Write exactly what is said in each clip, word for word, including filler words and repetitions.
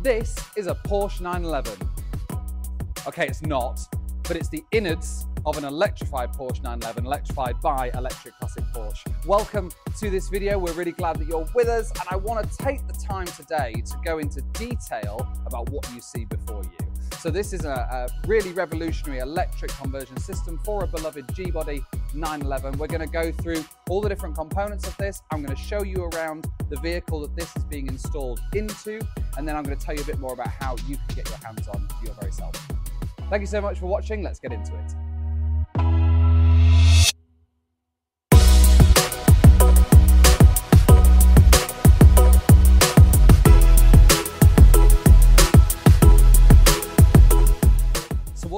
This is a Porsche nine eleven. Okay, it's not, but it's the innards of an electrified Porsche nine eleven, electrified by Electric Classic Porsche. Welcome to this video. We're really glad that you're with us, and I want to take the time today to go into detail about what you see before you. So this is a, a really revolutionary electric conversion system for a beloved G-body nine eleven. We're going to go through all the different components of this. I'm going to show you around the vehicle that this is being installed into, and then I'm going to tell you a bit more about how you can get your hands on for your very self. Thank you so much for watching. Let's get into it.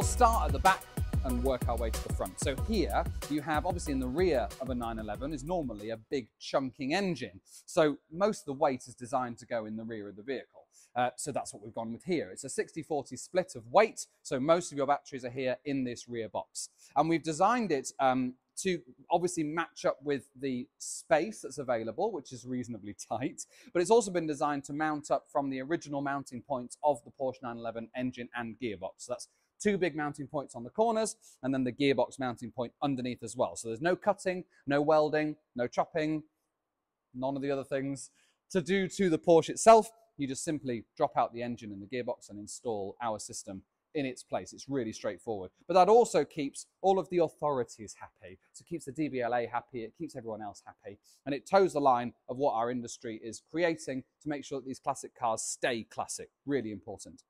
Start at the back and work our way to the front. So here you have, obviously in the rear of a nine eleven is normally a big chunking engine. So most of the weight is designed to go in the rear of the vehicle. Uh, so that's what we've gone with here. It's a sixty forty split of weight. So most of your batteries are here in this rear box. And we've designed it um, to obviously match up with the space that's available, which is reasonably tight, but it's also been designed to mount up from the original mounting points of the Porsche nine eleven engine and gearbox. So that's two big mounting points on the corners, and then the gearbox mounting point underneath as well. So there's no cutting, no welding, no chopping, none of the other things to do to the Porsche itself. You just simply drop out the engine and the gearbox and install our system in its place. It's really straightforward. But that also keeps all of the authorities happy. So it keeps the D V L A happy, it keeps everyone else happy, and it toes the line of what our industry is creating to make sure that these classic cars stay classic. Really important.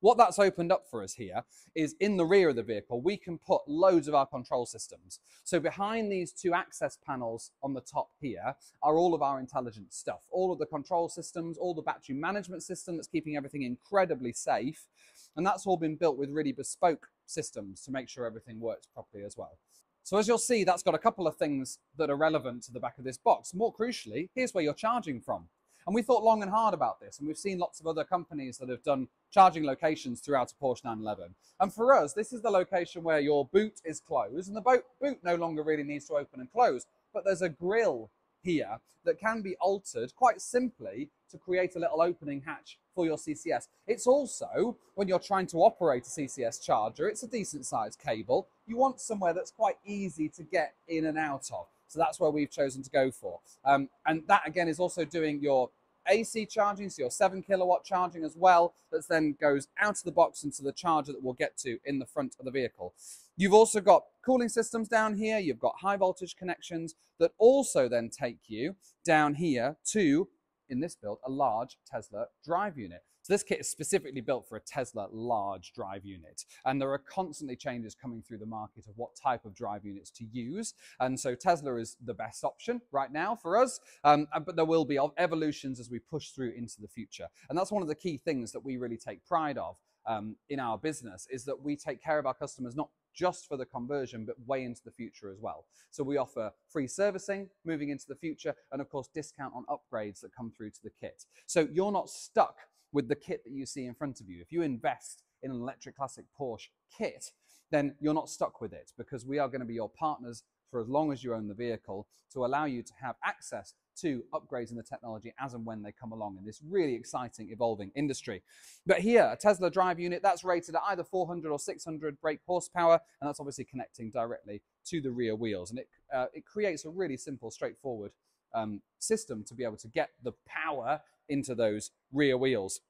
What that's opened up for us here is in the rear of the vehicle, we can put loads of our control systems. So behind these two access panels on the top here are all of our intelligent stuff, all of the control systems, all the battery management system that's keeping everything incredibly safe. And that's all been built with really bespoke systems to make sure everything works properly as well. So as you'll see, that's got a couple of things that are relevant to the back of this box. More crucially, here's where you're charging from. And we thought long and hard about this, and we've seen lots of other companies that have done charging locations throughout a Porsche nine eleven. And for us, this is the location where your boot is closed, and the boot, boot no longer really needs to open and close, but there's a grille here that can be altered quite simply to create a little opening hatch for your C C S. It's also, when you're trying to operate a C C S charger, it's a decent sized cable. You want somewhere that's quite easy to get in and out of. So that's where we've chosen to go for. Um, and that again is also doing your A C charging, so your seven kilowatt charging as well, that then goes out of the box into the charger that we'll get to in the front of the vehicle. You've also got cooling systems down here, you've got high voltage connections that also then take you down here to, in this build, a large Tesla drive unit. So this kit is specifically built for a Tesla large drive unit, and there are constantly changes coming through the market of what type of drive units to use, and so Tesla is the best option right now for us, um, but there will be evolutions as we push through into the future. And that's one of the key things that we really take pride of um, in our business, is that we take care of our customers not just for the conversion, but way into the future as well. So we offer free servicing moving into the future, and of course discount on upgrades that come through to the kit. So you're not stuck with the kit that you see in front of you. If you invest in an Electric Classic Porsche kit, then you're not stuck with it, because we are going to be your partners for as long as you own the vehicle to allow you to have access to upgrades in the technology as and when they come along in this really exciting, evolving industry. But here, a Tesla drive unit that's rated at either four hundred or six hundred brake horsepower, and that's obviously connecting directly to the rear wheels. And it, uh, it creates a really simple, straightforward um, system to be able to get the power into those rear wheels.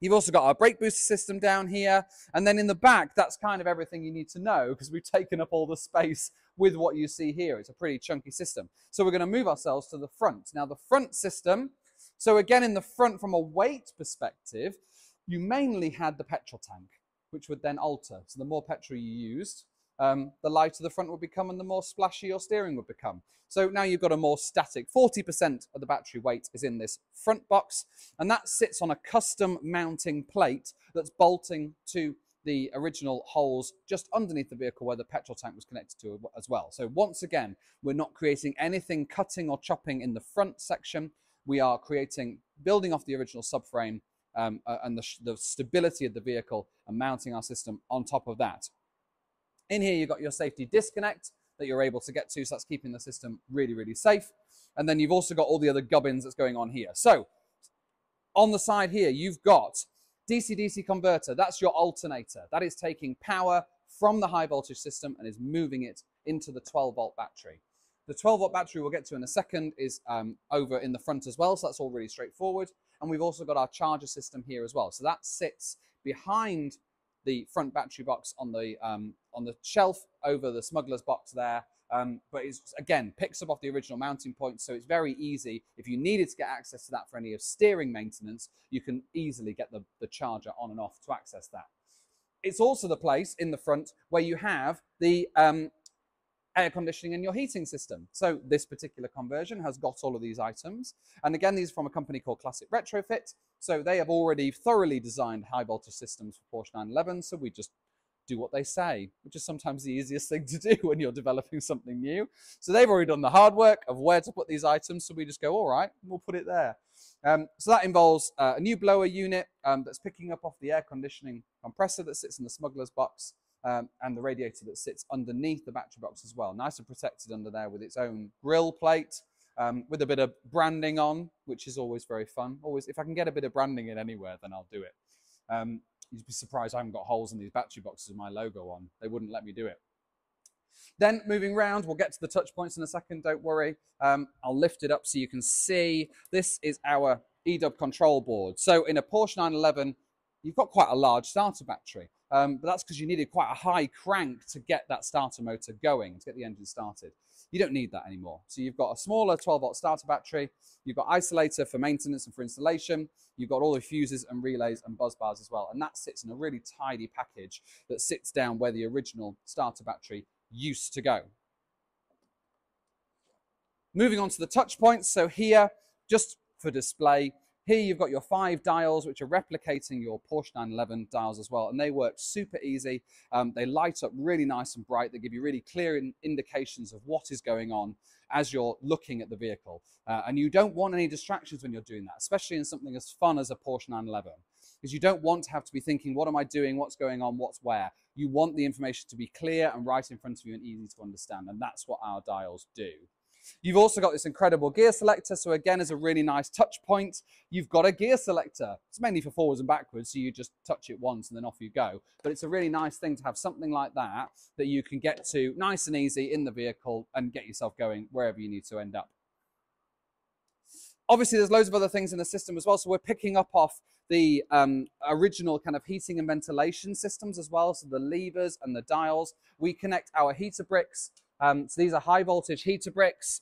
You've also got our brake booster system down here, and then in the back, that's kind of everything you need to know, because we've taken up all the space with what you see here. It's a pretty chunky system. So we're going to move ourselves to the front. Now the front system, so again in the front from a weight perspective, you mainly had the petrol tank, which would then alter. So the more petrol you used, Um, the lighter the front would become and the more splashy your steering would become. So now you've got a more static, forty percent of the battery weight is in this front box, and that sits on a custom mounting plate that's bolting to the original holes just underneath the vehicle where the petrol tank was connected to as well. So once again, we're not creating anything cutting or chopping in the front section. We are creating, building off the original subframe um, uh, and the, the stability of the vehicle, and mounting our system on top of that. In here, you've got your safety disconnect that you're able to get to, so that's keeping the system really, really safe. And then you've also got all the other gubbins that's going on here. So on the side here, you've got D C D C converter. That's your alternator. That is taking power from the high voltage system and is moving it into the twelve volt battery. The twelve volt battery we'll get to in a second is um, over in the front as well, so that's all really straightforward. And we've also got our charger system here as well. So that sits behind the front battery box on the, um, on the shelf over the smuggler's box there. Um, but it's, again, picks up off the original mounting point, so it's very easy. If you needed to get access to that for any of steering maintenance, you can easily get the, the charger on and off to access that. It's also the place in the front where you have the um, air conditioning and your heating system. So this particular conversion has got all of these items. And again, these are from a company called Classic Retrofit. So they have already thoroughly designed high voltage systems for Porsche nine eleven. So we just do what they say, which is sometimes the easiest thing to do when you're developing something new. So they've already done the hard work of where to put these items. So we just go, all right, we'll put it there. Um, so that involves uh, a new blower unit um, that's picking up off the air conditioning compressor that sits in the smuggler's box. Um, and the radiator that sits underneath the battery box as well. Nice and protected under there with its own grill plate, um, with a bit of branding on, which is always very fun. Always, if I can get a bit of branding in anywhere, then I'll do it. Um, you'd be surprised I haven't got holes in these battery boxes with my logo on. They wouldn't let me do it. Then moving round, we'll get to the touch points in a second, don't worry. Um, I'll lift it up so you can see. This is our E D U B control board. So in a Porsche nine eleven, you've got quite a large starter battery. Um, but that's because you needed quite a high crank to get that starter motor going, to get the engine started. You don't need that anymore. So you've got a smaller twelve volt starter battery, you've got isolator for maintenance and for installation, you've got all the fuses and relays and buzz bars as well, and that sits in a really tidy package that sits down where the original starter battery used to go. Moving on to the touch points, so here, just for display, here you've got your five dials, which are replicating your Porsche nine eleven dials as well, and they work super easy. Um, they light up really nice and bright. They give you really clear in indications of what is going on as you're looking at the vehicle. Uh, and you don't want any distractions when you're doing that, especially in something as fun as a Porsche nine eleven, because you don't want to have to be thinking, what am I doing, what's going on, what's where? You want the information to be clear and right in front of you and easy to understand, and that's what our dials do. You've also got this incredible gear selector, so again, is a really nice touch point. You've got a gear selector. It's mainly for forwards and backwards, so you just touch it once and then off you go. But it's a really nice thing to have something like that that you can get to nice and easy in the vehicle and get yourself going wherever you need to end up. Obviously, there's loads of other things in the system as well, so we're picking up off the um, original kind of heating and ventilation systems as well, so the levers and the dials. We connect our heater bricks. Um, so these are high voltage heater bricks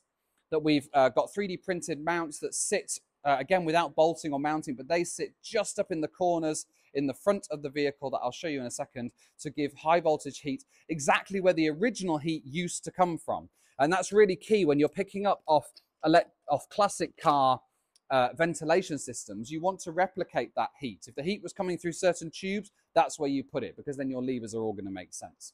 that we've uh, got three D printed mounts that sit, uh, again, without bolting or mounting, but they sit just up in the corners in the front of the vehicle that I'll show you in a second to give high voltage heat exactly where the original heat used to come from. And that's really key when you're picking up off, off classic car uh, ventilation systems. You want to replicate that heat. If the heat was coming through certain tubes, that's where you put it, because then your levers are all going to make sense.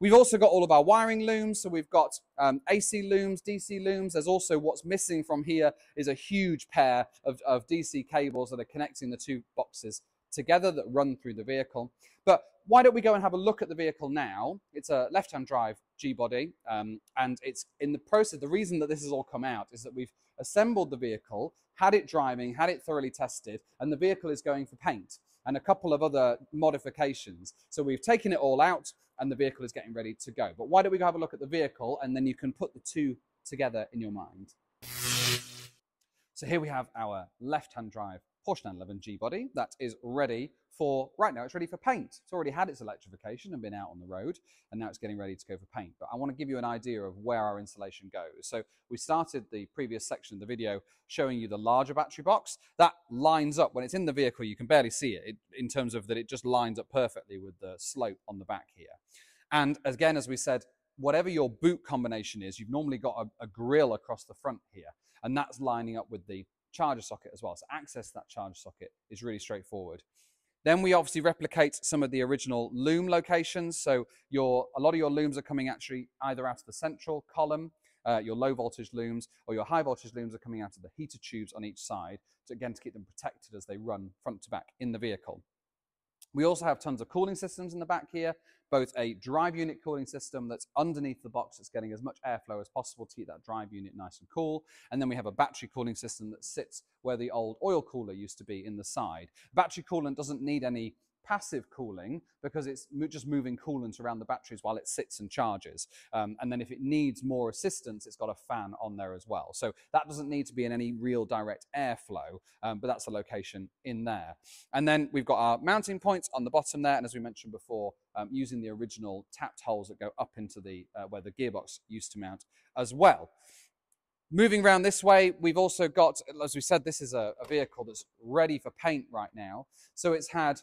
We've also got all of our wiring looms, so we've got um, A C looms, D C looms. There's also, what's missing from here is a huge pair of, of D C cables that are connecting the two boxes together that run through the vehicle. But why don't we go and have a look at the vehicle now? It's a left-hand drive G-body, um, and it's in the process. The reason that this has all come out is that we've assembled the vehicle, had it driving, had it thoroughly tested, and the vehicle is going for paint and a couple of other modifications. So we've taken it all out and the vehicle is getting ready to go. But why don't we go have a look at the vehicle, and then you can put the two together in your mind. So here we have our left-hand drive Porsche nine eleven G-body that is ready for, right now it's ready for paint. It's already had its electrification and been out on the road, and now it's getting ready to go for paint. But I want to give you an idea of where our installation goes. So we started the previous section of the video showing you the larger battery box. That lines up, when it's in the vehicle, you can barely see it, it in terms of that it just lines up perfectly with the slope on the back here. And again, as we said, whatever your boot combination is, you've normally got a, a grille across the front here, and that's lining up with the charger socket as well. So access that charger socket is really straightforward. Then we obviously replicate some of the original loom locations. So your, a lot of your looms are coming actually either out of the central column, uh, your low voltage looms, or your high voltage looms are coming out of the heater tubes on each side. So again, to keep them protected as they run front to back in the vehicle. We also have tons of cooling systems in the back here, both a drive unit cooling system that's underneath the box that's getting as much airflow as possible to keep that drive unit nice and cool. And then we have a battery cooling system that sits where the old oil cooler used to be in the side. Battery coolant doesn't need any passive cooling because it's just moving coolant around the batteries while it sits and charges. Um, and then if it needs more assistance, it's got a fan on there as well. So that doesn't need to be in any real direct airflow, um, but that's the location in there. And then we've got our mounting points on the bottom there. And as we mentioned before, um, using the original tapped holes that go up into the, uh, where the gearbox used to mount as well. Moving around this way, we've also got, as we said, this is a, a vehicle that's ready for paint right now. So it's had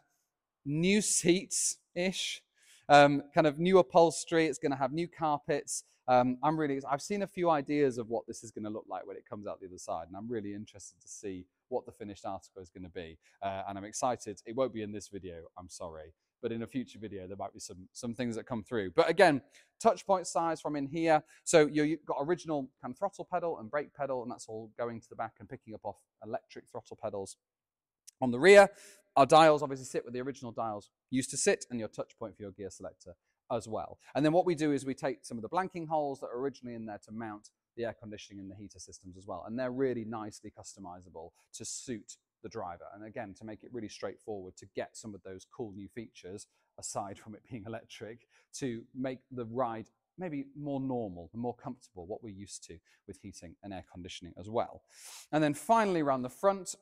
new seats-ish, um, kind of new upholstery. It's going to have new carpets. Um, I'm really, I've seen a few ideas of what this is going to look like when it comes out the other side, and I'm really interested to see what the finished article is going to be. Uh, and I'm excited. It won't be in this video, I'm sorry, but in a future video, there might be some, some things that come through. But again, touch point size from in here. So you've got original kind of throttle pedal and brake pedal, and that's all going to the back and picking up off electric throttle pedals on the rear. Our dials obviously sit where the original dials used to sit, and your touch point for your gear selector as well. And then what we do is we take some of the blanking holes that are originally in there to mount the air conditioning and the heater systems as well. And they're really nicely customizable to suit the driver. And again, to make it really straightforward to get some of those cool new features, aside from it being electric, to make the ride maybe more normal and more comfortable, what we're used to with heating and air conditioning as well. And then finally around the front,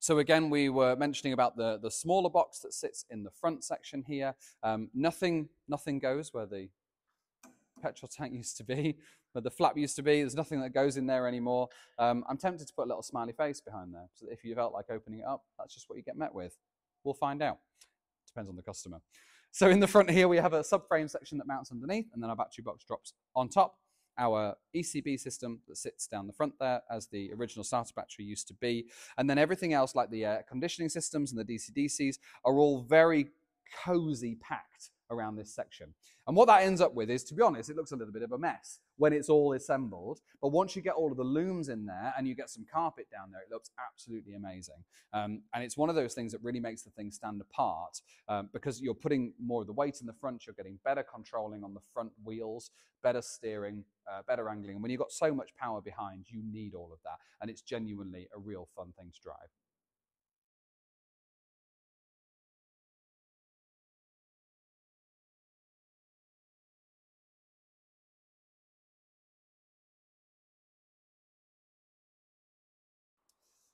so again, we were mentioning about the, the smaller box that sits in the front section here. Um, nothing, nothing goes where the petrol tank used to be, where the flap used to be. There's nothing that goes in there anymore. Um, I'm tempted to put a little smiley face behind there. So that if you felt like opening it up, that's just what you get met with. We'll find out. Depends on the customer. So in the front here, we have a subframe section that mounts underneath, and then our battery box drops on top. Our E C B system that sits down the front there as the original starter battery used to be. And then everything else like the air conditioning systems and the D C D Cs are all very cozy packed around this section. And what that ends up with is, to be honest, it looks a little bit of a mess when it's all assembled. But once you get all of the looms in there and you get some carpet down there, it looks absolutely amazing. Um, and it's one of those things that really makes the thing stand apart, um, because you're putting more of the weight in the front, you're getting better controlling on the front wheels, better steering, uh, better angling. And when you've got so much power behind, you need all of that. And it's genuinely a real fun thing to drive.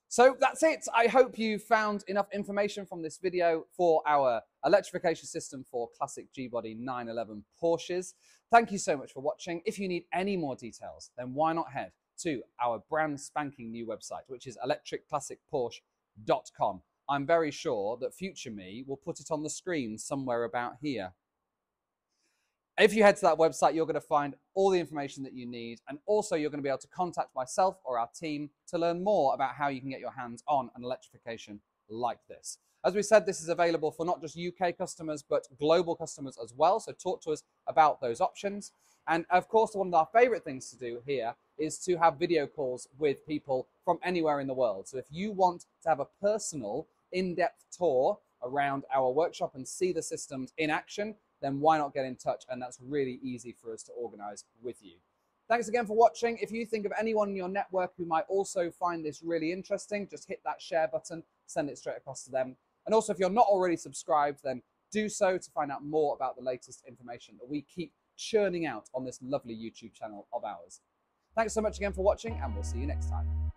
So that's it. I hope you found enough information from this video for our electrification system for classic G-Body nine eleven Porsches. Thank you so much for watching. If you need any more details, then why not head to our brand spanking new website, which is electric classic porsche dot com. I'm very sure that future me will put it on the screen somewhere about here. If you head to that website, you're going to find all the information that you need, and also you're going to be able to contact myself or our team to learn more about how you can get your hands on an electrification like this. As we said, this is available for not just U K customers, but global customers as well, so talk to us about those options. And of course, one of our favourite things to do here is to have video calls with people from anywhere in the world. So if you want to have a personal, in-depth tour around our workshop and see the systems in action, then why not get in touch? And that's really easy for us to organize with you. Thanks again for watching. If you think of anyone in your network who might also find this really interesting, just hit that share button, send it straight across to them. And also, if you're not already subscribed, then do so to find out more about the latest information that we keep churning out on this lovely YouTube channel of ours. Thanks so much again for watching, and we'll see you next time.